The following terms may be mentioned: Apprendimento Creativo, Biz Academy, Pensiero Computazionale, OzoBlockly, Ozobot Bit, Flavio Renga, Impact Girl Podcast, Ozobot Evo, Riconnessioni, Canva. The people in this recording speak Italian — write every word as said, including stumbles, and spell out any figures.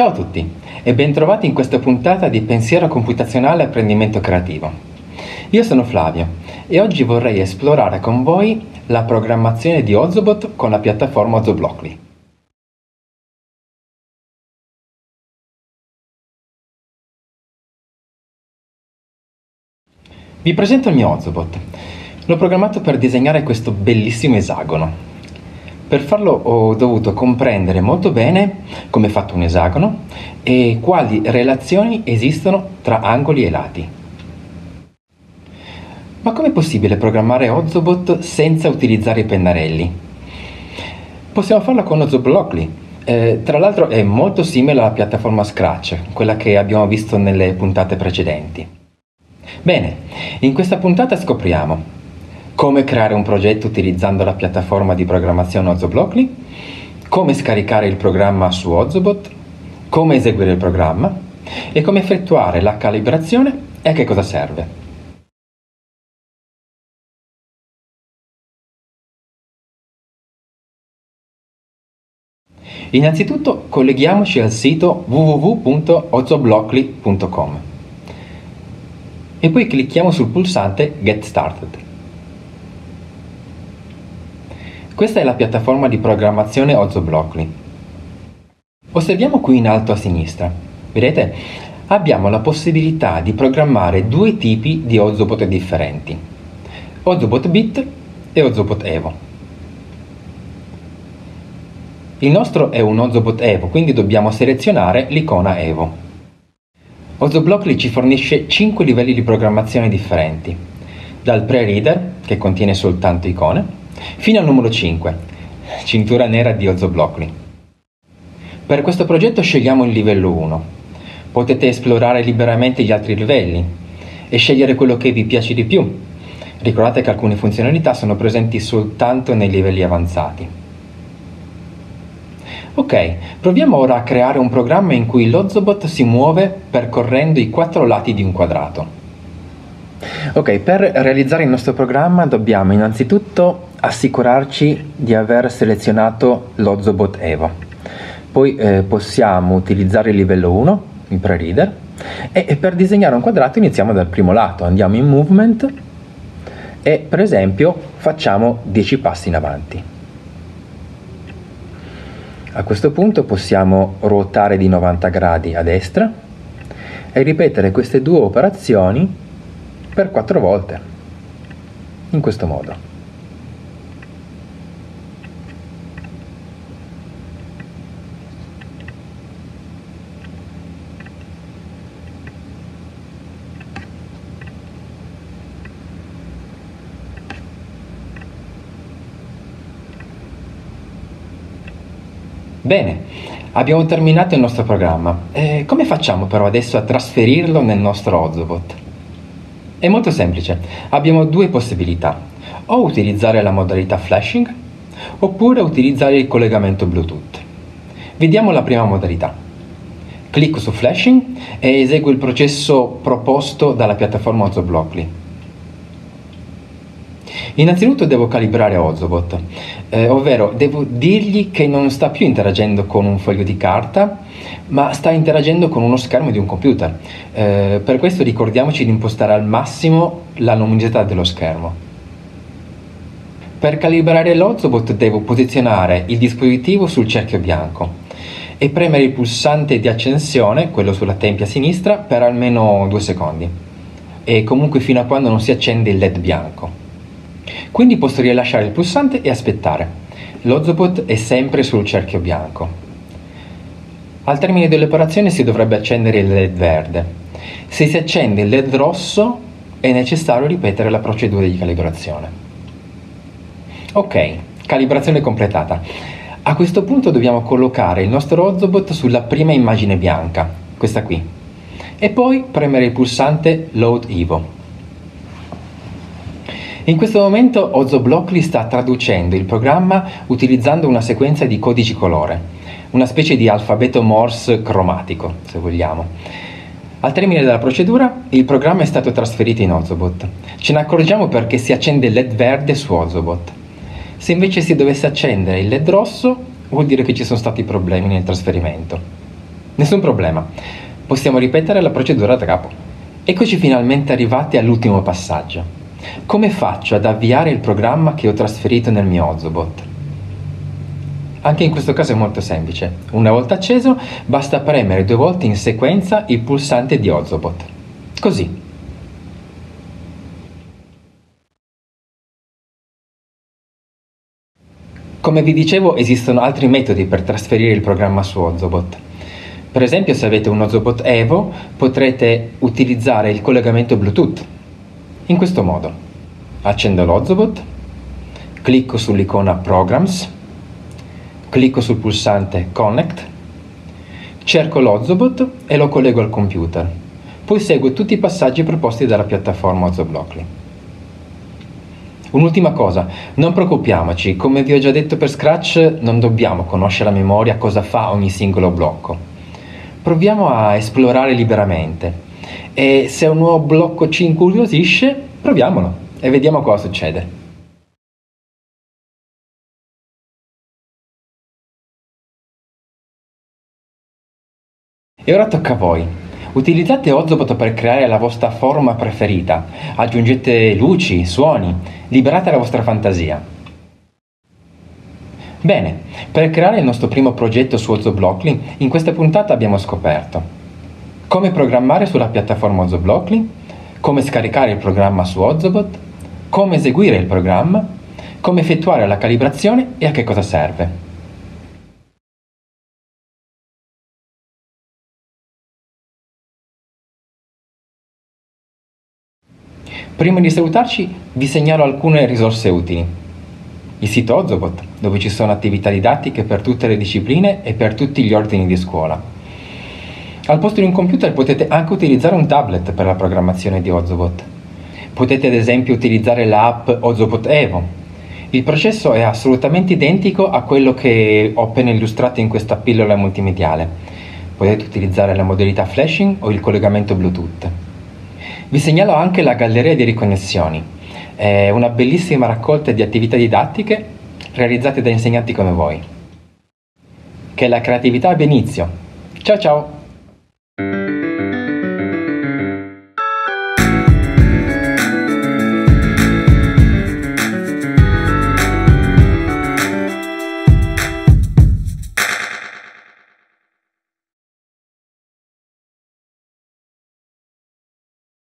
Ciao a tutti e bentrovati in questa puntata di Pensiero Computazionale e Apprendimento Creativo. Io sono Flavio e oggi vorrei esplorare con voi la programmazione di Ozobot con la piattaforma OzoBlockly. Vi presento il mio Ozobot. L'ho programmato per disegnare questo bellissimo esagono. Per farlo ho dovuto comprendere molto bene come è fatto un esagono e quali relazioni esistono tra angoli e lati. Ma com'è possibile programmare Ozobot senza utilizzare i pennarelli? Possiamo farlo con OzoBlockly. Eh, tra l'altro è molto simile alla piattaforma Scratch, quella che abbiamo visto nelle puntate precedenti. Bene, in questa puntata scopriamo come creare un progetto utilizzando la piattaforma di programmazione OzoBlockly, come scaricare il programma su Ozobot, come eseguire il programma e come effettuare la calibrazione e a che cosa serve. Innanzitutto colleghiamoci al sito w w w punto ozoblockly punto com e poi clicchiamo sul pulsante Get Started. Questa è la piattaforma di programmazione OzoBlockly. Osserviamo qui in alto a sinistra. Vedete? Abbiamo la possibilità di programmare due tipi di Ozobot differenti: Ozobot Bit e Ozobot Evo. Il nostro è un Ozobot Evo, quindi dobbiamo selezionare l'icona Evo. OzoBlockly ci fornisce cinque livelli di programmazione differenti, dal pre-reader, che contiene soltanto icone, fino al numero cinque, cintura nera di OzoBlockly. Per questo progetto scegliamo il livello uno. Potete esplorare liberamente gli altri livelli e scegliere quello che vi piace di più. Ricordate che alcune funzionalità sono presenti soltanto nei livelli avanzati. Ok, proviamo ora a creare un programma in cui l'Ozobot si muove percorrendo i quattro lati di un quadrato. Ok, per realizzare il nostro programma dobbiamo innanzitutto assicurarci di aver selezionato l'Ozobot Evo. Poi eh, possiamo utilizzare il livello uno, il pre-reader, e, e per disegnare un quadrato iniziamo dal primo lato, andiamo in movement e per esempio facciamo dieci passi in avanti. A questo punto possiamo ruotare di novanta gradi a destra e ripetere queste due operazioni per quattro volte, in questo modo. Bene, abbiamo terminato il nostro programma. E come facciamo però adesso a trasferirlo nel nostro Ozobot? È molto semplice, abbiamo due possibilità, o utilizzare la modalità flashing, oppure utilizzare il collegamento Bluetooth. Vediamo la prima modalità. Clicco su flashing e eseguo il processo proposto dalla piattaforma OzoBlockly. Innanzitutto devo calibrare Ozobot, eh, ovvero devo dirgli che non sta più interagendo con un foglio di carta, ma sta interagendo con uno schermo di un computer. Eh, per questo ricordiamoci di impostare al massimo la luminosità dello schermo. Per calibrare l'Ozobot devo posizionare il dispositivo sul cerchio bianco e premere il pulsante di accensione, quello sulla tempia sinistra, per almeno due secondi e comunque fino a quando non si accende il led bianco. Quindi posso rilasciare il pulsante e aspettare. L'Ozobot è sempre sul cerchio bianco. Al termine dell'operazione si dovrebbe accendere il led verde. Se si accende il led rosso è necessario ripetere la procedura di calibrazione. Ok, calibrazione completata. A questo punto dobbiamo collocare il nostro Ozobot sulla prima immagine bianca, questa qui, e poi premere il pulsante Load Evo. In questo momento OzoBlockly sta traducendo il programma utilizzando una sequenza di codici colore, una specie di alfabeto Morse cromatico, se vogliamo. Al termine della procedura, il programma è stato trasferito in Ozobot. Ce ne accorgiamo perché si accende il led verde su Ozobot. Se invece si dovesse accendere il led rosso, vuol dire che ci sono stati problemi nel trasferimento. Nessun problema, possiamo ripetere la procedura da capo. Eccoci finalmente arrivati all'ultimo passaggio. Come faccio ad avviare il programma che ho trasferito nel mio Ozobot? Anche in questo caso è molto semplice. Una volta acceso, basta premere due volte in sequenza il pulsante di Ozobot. Così. Come vi dicevo, esistono altri metodi per trasferire il programma su Ozobot. Per esempio, se avete un Ozobot Evo, potrete utilizzare il collegamento Bluetooth. In questo modo, accendo l'Ozobot, clicco sull'icona Programs, clicco sul pulsante Connect, cerco l'Ozobot e lo collego al computer. Poi seguo tutti i passaggi proposti dalla piattaforma OzoBlockly. Un'ultima cosa, non preoccupiamoci, come vi ho già detto per Scratch non dobbiamo conoscere a memoria cosa fa ogni singolo blocco. Proviamo a esplorare liberamente e se un nuovo blocco ci incuriosisce, proviamolo e vediamo cosa succede. E ora tocca a voi. Utilizzate Ozobot per creare la vostra forma preferita, aggiungete luci, suoni, liberate la vostra fantasia. Bene, per creare il nostro primo progetto su OzoBlockly, in questa puntata abbiamo scoperto come programmare sulla piattaforma OzoBlockly, come scaricare il programma su Ozobot, come eseguire il programma, come effettuare la calibrazione e a che cosa serve. Prima di salutarci vi segnalo alcune risorse utili. Il sito Ozobot, dove ci sono attività didattiche per tutte le discipline e per tutti gli ordini di scuola. Al posto di un computer potete anche utilizzare un tablet per la programmazione di Ozobot. Potete ad esempio utilizzare l'app Ozobot Evo. Il processo è assolutamente identico a quello che ho appena illustrato in questa pillola multimediale. Potete utilizzare la modalità flashing o il collegamento Bluetooth. Vi segnalo anche la galleria di Riconnessioni, è una bellissima raccolta di attività didattiche realizzate da insegnanti come voi. Che la creatività abbia inizio. Ciao ciao!